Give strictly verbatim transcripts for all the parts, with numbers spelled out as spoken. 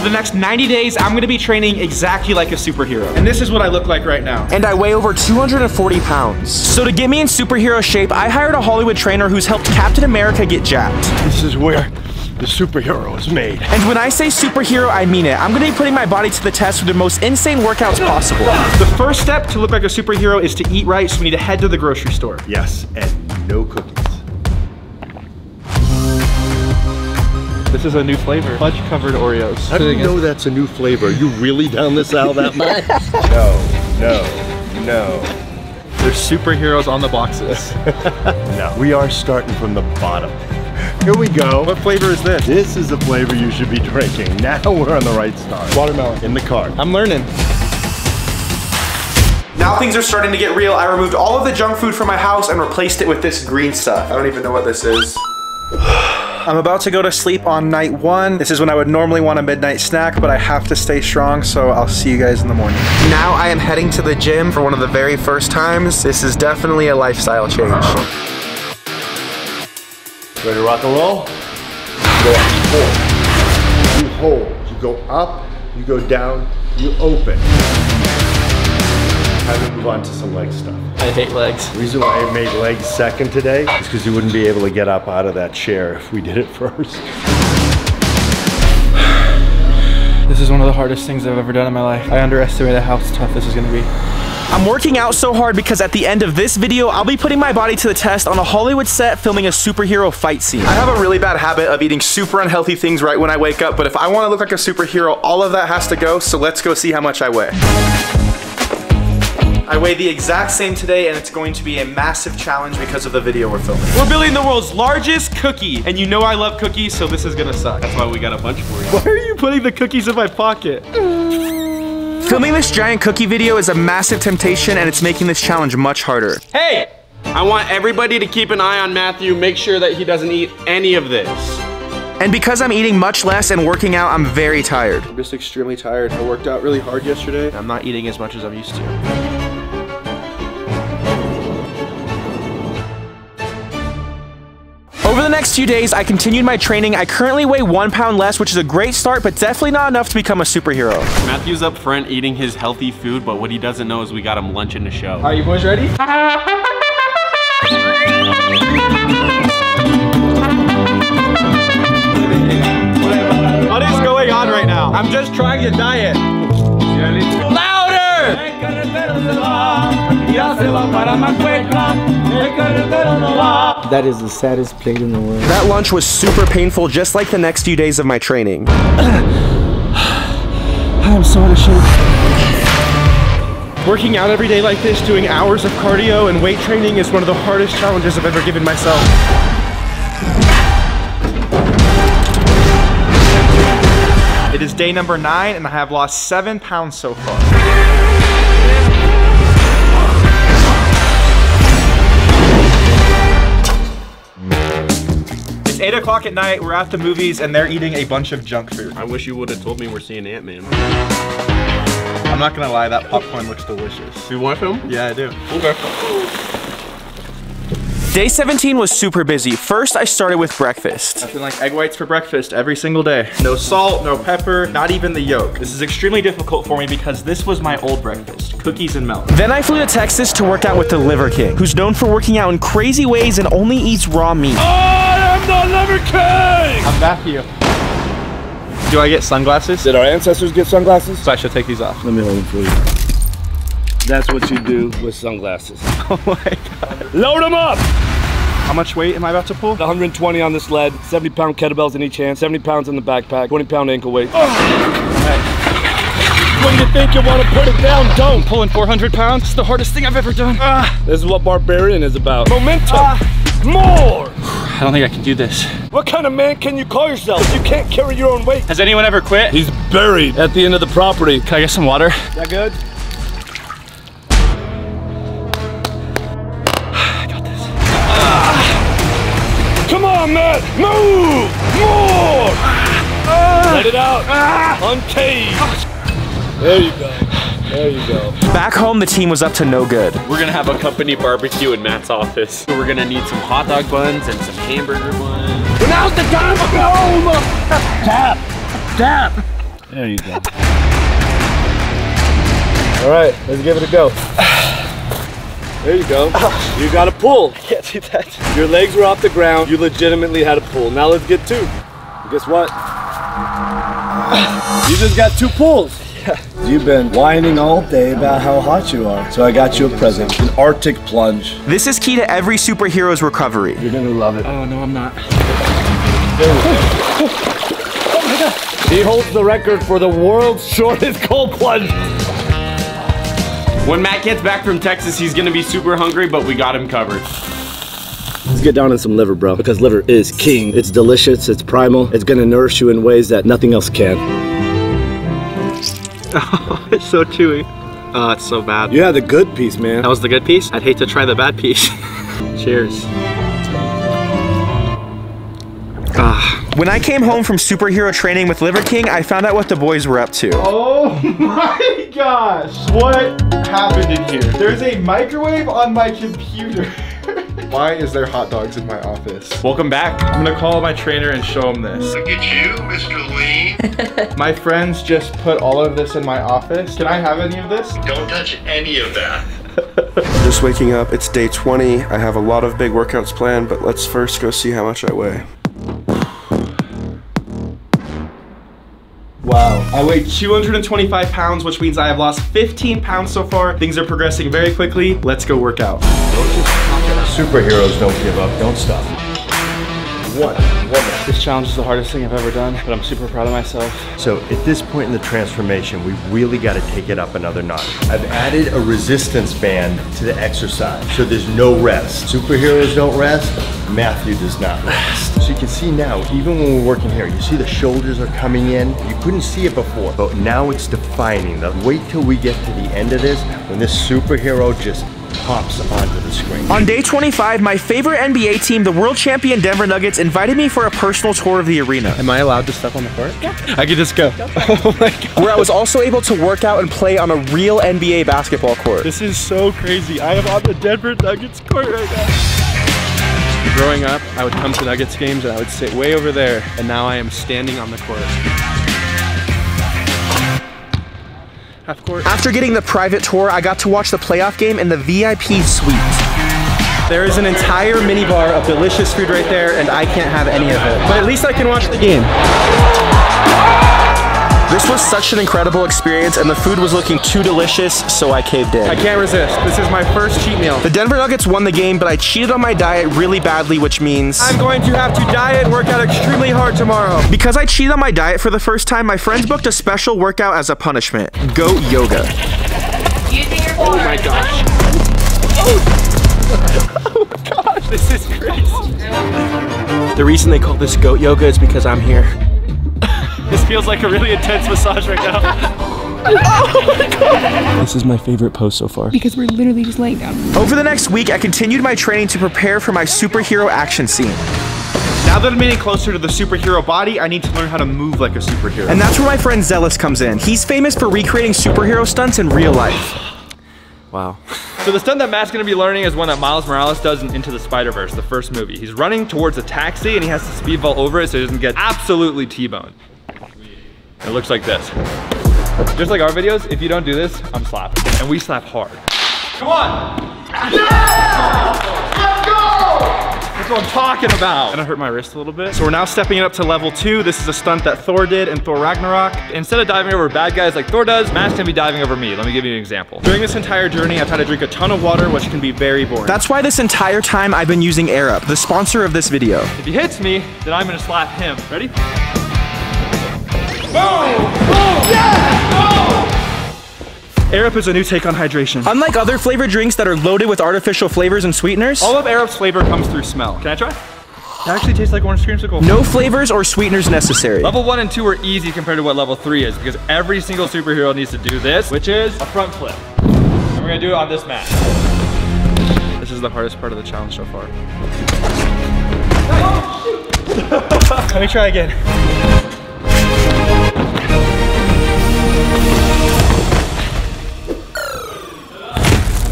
for the next ninety days, I'm gonna be training exactly like a superhero. And this is what I look like right now. And I weigh over two hundred forty pounds. So to get me in superhero shape, I hired a Hollywood trainer who's helped Captain America get jacked. This is where the superhero is made. And when I say superhero, I mean it. I'm gonna be putting my body to the test with the most insane workouts possible. The first step to look like a superhero is to eat right, so we need to head to the grocery store. Yes, and no cookies. This is a new flavor, fudge covered Oreos. How do you know that's a new flavor? Are you really down this aisle that much? No, no, no. There's superheroes on the boxes. No, we are starting from the bottom. Here we go. What flavor is this? This is the flavor you should be drinking. Now we're on the right start. Watermelon. In the cart. I'm learning. Now things are starting to get real. I removed all of the junk food from my house and replaced it with this green stuff. I don't even know what this is. I'm about to go to sleep on night one. This is when I would normally want a midnight snack, but I have to stay strong, so I'll see you guys in the morning. Now I am heading to the gym for one of the very first times. This is definitely a lifestyle change. Ready to rock and roll? Go up, you hold. You hold. You go up, you go down, you open. Time to move on to some leg stuff. I hate legs. The reason why I made legs second today is because you wouldn't be able to get up out of that chair if we did it first. This is one of the hardest things I've ever done in my life. I underestimated how tough this is gonna be. I'm working out so hard because at the end of this video, I'll be putting my body to the test on a Hollywood set filming a superhero fight scene. I have a really bad habit of eating super unhealthy things right when I wake up, but if I wanna look like a superhero, all of that has to go, so let's go see how much I weigh. I weigh the exact same today, and it's going to be a massive challenge because of the video we're filming. We're building the world's largest cookie, and you know I love cookies, so this is gonna suck. That's why we got a bunch for you. Why are you putting the cookies in my pocket? Filming this giant cookie video is a massive temptation, and it's making this challenge much harder. Hey, I want everybody to keep an eye on Matthew, make sure that he doesn't eat any of this. And because I'm eating much less and working out, I'm very tired. I'm just extremely tired. I worked out really hard yesterday. I'm not eating as much as I'm used to. Over the next few days, I continued my training. I currently weigh one pound less, which is a great start, but definitely not enough to become a superhero. Matthew's up front eating his healthy food, but what he doesn't know is we got him lunch in the show. Are you boys ready? What is going on right now? I'm just trying to diet. Louder! That is the saddest plate in the world. That lunch was super painful, just like the next few days of my training. I am so out of shape. Working out every day like this, doing hours of cardio and weight training is one of the hardest challenges I've ever given myself. It is day number nine, and I have lost seven pounds so far. eight o'clock at night, we're at the movies, and they're eating a bunch of junk food. I wish you would have told me we're seeing Ant-Man. I'm not gonna lie, that popcorn looks delicious. You want some? Yeah, I do. Okay. Day seventeen was super busy. First, I started with breakfast. I've been like egg whites for breakfast every single day. No salt, no pepper, not even the yolk. This is extremely difficult for me because this was my old breakfast. Cookies and milk. Then I flew to Texas to work out with the Liver King, who's known for working out in crazy ways and only eats raw meat. Oh! I'm Liver King! I'm Matthew. Do I get sunglasses? Did our ancestors get sunglasses? So I should take these off. Let me hold them for you. That's what you do with sunglasses. Oh my God. Load them up! How much weight am I about to pull? one hundred twenty on this lead, seventy pound kettlebells in each hand, seventy pounds in the backpack, twenty pound ankle weight. Oh. Hey. When you think you want to put it down, don't. Pulling four hundred pounds, it's the hardest thing I've ever done. Ah. This is what Barbarian is about. Momentum! Ah. More! I don't think I can do this. What kind of man can you call yourself if you can't carry your own weight? Has anyone ever quit? He's buried at the end of the property. Can I get some water? Is that good? I got this. Ah. Come on, Matt! Move! More! Ah. Let it out! Ah. Uncaged! Ah. There you go. There you go. Back home, the team was up to no good. We're gonna have a company barbecue in Matt's office. We're gonna need some hot dog buns and some hamburger buns. Now's the time to go home! Tap! Tap! There you go. All right, let's give it a go. There you go. You got a pull. I can't do that. Your legs were off the ground. You legitimately had a pull. Now let's get two. Guess what? You just got two pulls. Yeah. You've been whining all day about how hot you are. So I got you a present, an Arctic plunge. This is key to every superhero's recovery. You're gonna love it. Oh, no, I'm not. Oh my God. He holds the record for the world's shortest cold plunge. When Matt gets back from Texas, he's gonna be super hungry, but we got him covered. Let's get down on some liver, bro, because liver is king. It's delicious, it's primal, it's gonna nourish you in ways that nothing else can. Oh, it's so chewy. Oh, it's so bad. You had the good piece, man. That was the good piece? I'd hate to try the bad piece. Cheers. Ah. When I came home from superhero training with Liver King, I found out what the boys were up to. Oh my gosh, what happened in here? There's a microwave on my computer. Why is there hot dogs in my office? Welcome back. I'm gonna call my trainer and show him this. Look at you, Mister Lee. My friends just put all of this in my office. Can I have any of this? Don't touch any of that. Just waking up, it's day twenty. I have a lot of big workouts planned, but let's first go see how much I weigh. Wow, I weigh two hundred twenty-five pounds, which means I have lost fifteen pounds so far. Things are progressing very quickly. Let's go work out. Superheroes don't give up, don't stop. One woman. This challenge is the hardest thing I've ever done, but I'm super proud of myself. So at this point in the transformation, we really got to take it up another notch. I've added a resistance band to the exercise, so there's no rest. Superheroes don't rest, Matthew does not rest. So you can see now, even when we're working here, you see the shoulders are coming in. You couldn't see it before, but now it's defining. Now wait till we get to the end of this, when this superhero just pops onto the screen. On day twenty-five, my favorite N B A team, the world champion Denver Nuggets, invited me for a personal tour of the arena. Am I allowed to step on the court? Yeah. I could just go. go Oh my God. Where I was also able to work out and play on a real N B A basketball court. This is so crazy. I am on the Denver Nuggets court right now. Growing up, I would come to Nuggets games and I would sit way over there, and now I am standing on the court. Half court. After getting the private tour, I got to watch the playoff game in the V I P suite. There is an entire mini bar of delicious food right there, and I can't have any of it. But at least I can watch the game. This was such an incredible experience, and the food was looking too delicious, so I caved in. I can't resist. This is my first cheat meal. The Denver Nuggets won the game, but I cheated on my diet really badly, which means I'm going to have to diet and work out extremely hard tomorrow. Because I cheated on my diet for the first time, my friends booked a special workout as a punishment. Goat yoga. Using your oh my gosh. Oh my gosh, this is crazy. The reason they call this goat yoga is because I'm here. This feels like a really intense massage right now. Oh my God. This is my favorite pose so far. Because we're literally just laying down. Over the next week, I continued my training to prepare for my superhero action scene. Now that I'm getting closer to the superhero body, I need to learn how to move like a superhero. And that's where my friend Zealous comes in. He's famous for recreating superhero stunts in real life. Wow. So the stunt that Matt's gonna be learning is one that Miles Morales does in Into the Spider-Verse, the first movie. He's running towards a taxi and he has to speedball over it so he doesn't get absolutely T-boned. It looks like this. Just like our videos, if you don't do this, I'm slapping. And we slap hard. Come on! Yeah! Let's go! That's what I'm talking about. And I hurt my wrist a little bit. So we're now stepping it up to level two. This is a stunt that Thor did in Thor Ragnarok. Instead of diving over bad guys like Thor does, Matt's gonna be diving over me. Let me give you an example. During this entire journey, I've had to drink a ton of water, which can be very boring. That's why this entire time I've been using AirUp, the sponsor of this video. If he hits me, then I'm gonna slap him. Ready? Boom! Boom! Yeah! Boom! AirUp is a new take on hydration. Unlike other flavored drinks that are loaded with artificial flavors and sweeteners, all of AirUp's flavor comes through smell. Can I try? It actually tastes like orange creamsicle. No flavors or sweeteners necessary. Level one and two are easy compared to what level three is, because every single superhero needs to do this, which is a front flip. And we're gonna do it on this mat. This is the hardest part of the challenge so far. Oh, shoot. Let me try again.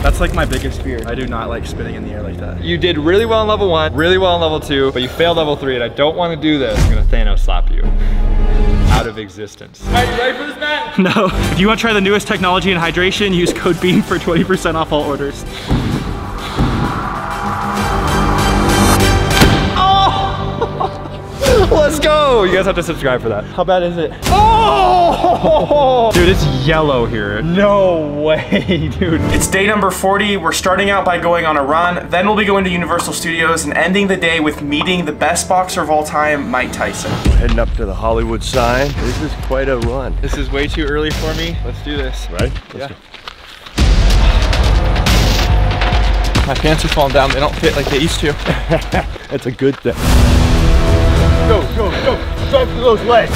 That's like my biggest fear. I do not like spinning in the air like that. You did really well on level one, really well on level two, but you failed level three, and I don't want to do this. I'm gonna Thanos slap you. out of existence. Are you ready for this, Matt? No. If you want to try the newest technology in hydration, use code BEAM for twenty percent off all orders. Oh! Let's go! You guys have to subscribe for that. How bad is it? Oh! Dude, it's yellow here. No way, dude. It's day number forty. We're starting out by going on a run. Then we'll be going to Universal Studios and ending the day with meeting the best boxer of all time, Mike Tyson. We're heading up to the Hollywood sign. This is quite a run. This is way too early for me. Let's do this. Right? Let's yeah. Go. My pants are falling down. They don't fit like they used to. That's a good thing. Go, go, go. Drive through those legs.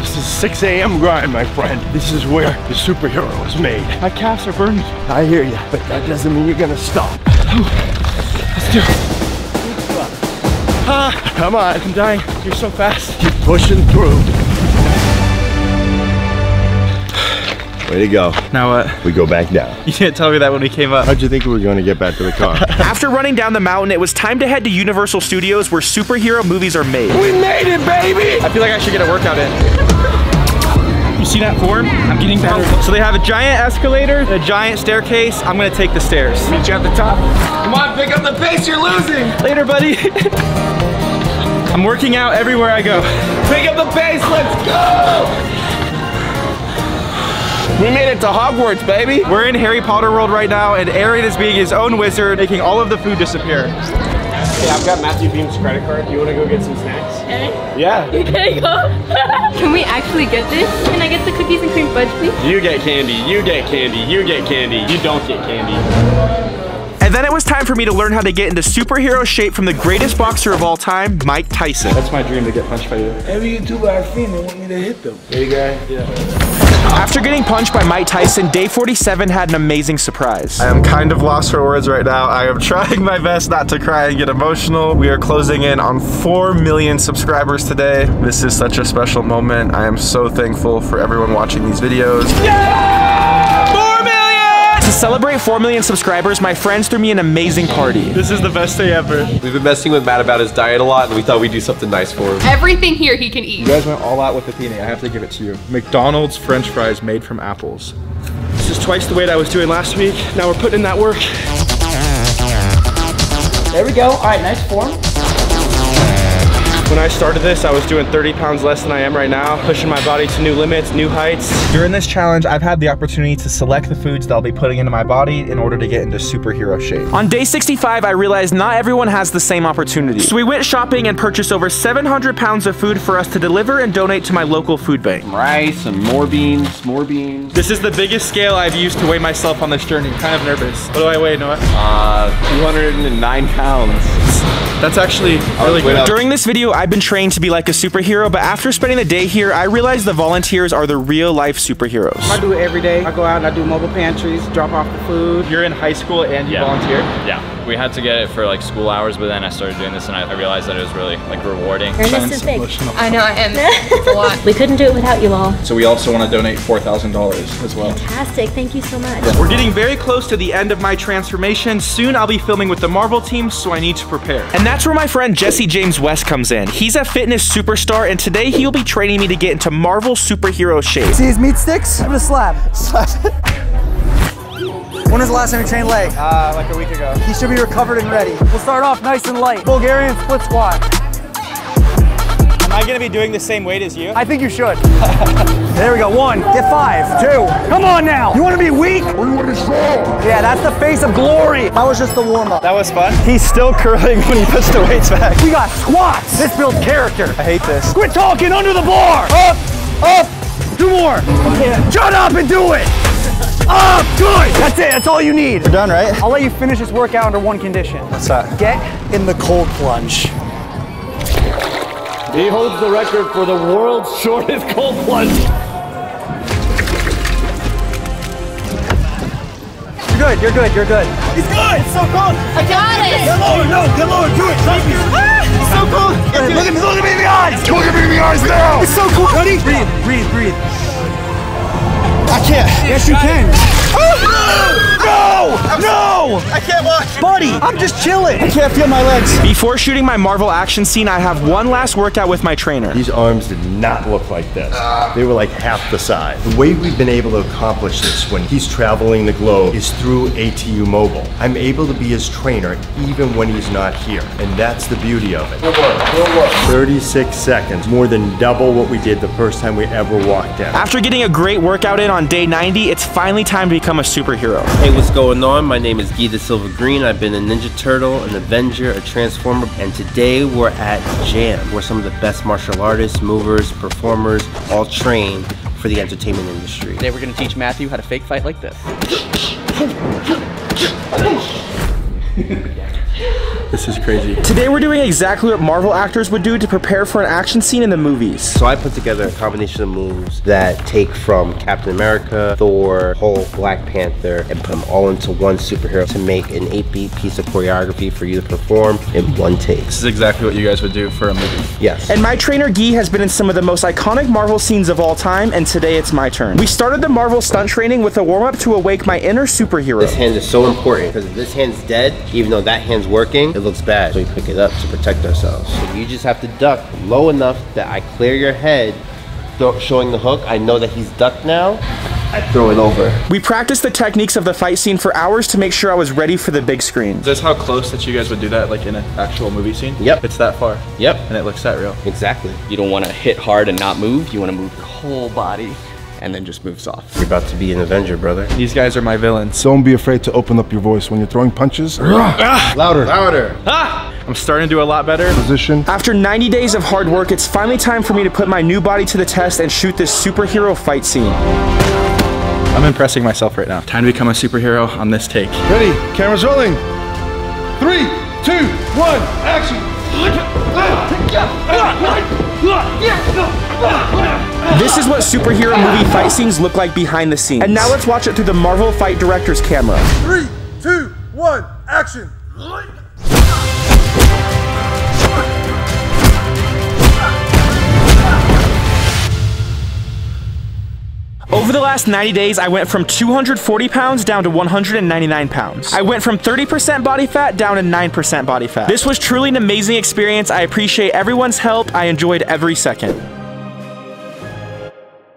This is six A M grind, my friend. This is where the superhero is made. My calves are burning. I hear you, but that doesn't mean you're gonna stop. Let's do it. Ah, come on. I'm dying. You're so fast. Keep pushing through. Way to go. Now what? We go back down. You didn't tell me that when we came up. How'd you think we were going to get back to the car? After running down the mountain, it was time to head to Universal Studios where superhero movies are made. We made it, baby! I feel like I should get a workout in. You see that form? I'm getting better. So they have a giant escalator, and a giant staircase. I'm going to take the stairs. Meet you at the top. Come on, pick up the pace. You're losing. Later, buddy. I'm working out everywhere I go. Pick up the pace. Let's go! We made it to Hogwarts, baby. We're in Harry Potter world right now, and Aaron is being his own wizard, making all of the food disappear. Hey, I've got Matthew Beam's credit card. Do you want to go get some snacks? Hey. Yeah. You can go. Can we actually get this? Can I get the cookies and cream fudge, please? You get candy. You get candy. You get candy. You don't get candy. And then it was time for me to learn how to get into superhero shape from the greatest boxer of all time, Mike Tyson. That's my dream, to get punched by you. Every YouTuber I've seen, they want me to hit them. Hey, guy. Yeah. After getting punched by Mike Tyson, day forty-seven had an amazing surprise. I am kind of lost for words right now. I am trying my best not to cry and get emotional. We are closing in on four million subscribers today. This is such a special moment. I am so thankful for everyone watching these videos. Yeah! four million! To celebrate four million subscribers, my friends threw me an amazing party. This is the best day ever. We've been messing with Matt about his diet a lot, and we thought we'd do something nice for him. Everything here he can eat. You guys went all out with Athena. I have to give it to you. McDonald's French fries made from apples. This is twice the weight I was doing last week. Now we're putting in that work. There we go. All right, nice form. When I started this, I was doing thirty pounds less than I am right now, pushing my body to new limits, new heights. During this challenge, I've had the opportunity to select the foods that I'll be putting into my body in order to get into superhero shape. On day sixty-five, I realized not everyone has the same opportunity. So we went shopping and purchased over seven hundred pounds of food for us to deliver and donate to my local food bank. Some rice and more beans, more beans. This is the biggest scale I've used to weigh myself on this journey. I'm kind of nervous. What do I weigh, Noah? Uh, two hundred nine pounds. That's actually really good. During this video, I've been trained to be like a superhero, but after spending the day here, I realized the volunteers are the real life superheroes. I do it every day. I go out and I do mobile pantries, drop off the food. You're in high school and you yeah. volunteer? Yeah. We had to get it for like school hours, but then I started doing this and I realized that it was really like rewarding. And this is big. I know, I am. It's a lot. We couldn't do it without you all. So we also want to donate four thousand dollars as well. Fantastic. Thank you so much. Yeah. We're getting very close to the end of my transformation. Soon I'll be filming with the Marvel team, so I need to prepare. And that's where my friend Jesse James West comes in. He's a fitness superstar, and today he'll be training me to get into Marvel superhero shape. See his meat sticks? I'm gonna slap. Slap. When was the last time you trained leg? Uh, like a week ago. He should be recovered and ready. We'll start off nice and light. Bulgarian split squat. Am I gonna be doing the same weight as you? I think you should. There we go. One, get five, two. Come on now. You wanna be weak? Or you wanna be strong? Yeah, that's the face of glory. That was just the warm up. That was fun. He's still curling when he puts the weights back. We got squats. This builds character. I hate this. Quit talking under the bar. Up, up, do more. Okay. Shut up and do it. Up, good. That's it. That's all you need. We're done, right? I'll let you finish this workout under one condition. What's that? Get in the cold plunge. He holds the record for the world's shortest cold plunge. You're good, you're good, you're good. He's good, it's so cold. I got it. Get lower, no, get lower, do it. Thank you. Ah, it's so cold. Hey, look, at me, look at me in the eyes. Look at me in the eyes now. It's so cold. Ready? Breathe, breathe, breathe. I can't. Yes, you can. No! No! I can't watch. Buddy, I'm just chilling. I can't feel my legs. Before shooting my Marvel action scene, I have one last workout with my trainer. These arms did not look like this. They were like half the size. The way we've been able to accomplish this when he's traveling the globe is through A T U Mobile. I'm able to be his trainer even when he's not here. And that's the beauty of it. Good work, good work. thirty-six seconds, more than double what we did the first time we ever walked out. After getting a great workout in on day ninety, it's finally time to become a superhero. Hey, what's going on? My name is Gui Da Silva Greene. I've been a Ninja Turtle, an Avenger, a Transformer, and today we're at Jam, where some of the best martial artists, movers, performers, all train for the entertainment industry. Today we're gonna teach Matthew how to fake fight like this. This is crazy. Today we're doing exactly what Marvel actors would do to prepare for an action scene in the movies. So I put together a combination of moves that take from Captain America, Thor, Hulk, Black Panther, and put them all into one superhero to make an eight-beat piece of choreography for you to perform in one take. This is exactly what you guys would do for a movie. Yes. And my trainer, Gui, has been in some of the most iconic Marvel scenes of all time, and today it's my turn. We started the Marvel stunt training with a warm-up to awake my inner superhero. This hand is so important, because if this hand's dead, even though that hand's working, it looks bad, so we pick it up to protect ourselves. So you just have to duck low enough that I clear your head, showing the hook. I know that he's ducked now. I throw it over. We practiced the techniques of the fight scene for hours to make sure I was ready for the big screen. Is this how close that you guys would do that, like in an actual movie scene? Yep. It's that far. Yep. And it looks that real. Exactly. You don't want to hit hard and not move. You want to move your whole body and then just moves off. You're about to be an Avenger, brother. These guys are my villains. Don't be afraid to open up your voice when you're throwing punches. Ah! Louder. Louder. Ah! I'm starting to do a lot better. Position. After ninety days of hard work, it's finally time for me to put my new body to the test and shoot this superhero fight scene. I'm impressing myself right now. Time to become a superhero on this take. Ready, camera's rolling. Three, two, one, action. This is what superhero movie fight scenes look like behind the scenes. And now let's watch it through the Marvel Fight Director's camera. Three, two, one, action! Over the last ninety days, I went from two hundred forty pounds down to one hundred ninety-nine pounds. I went from thirty percent body fat down to nine percent body fat. This was truly an amazing experience. I appreciate everyone's help. I enjoyed every second.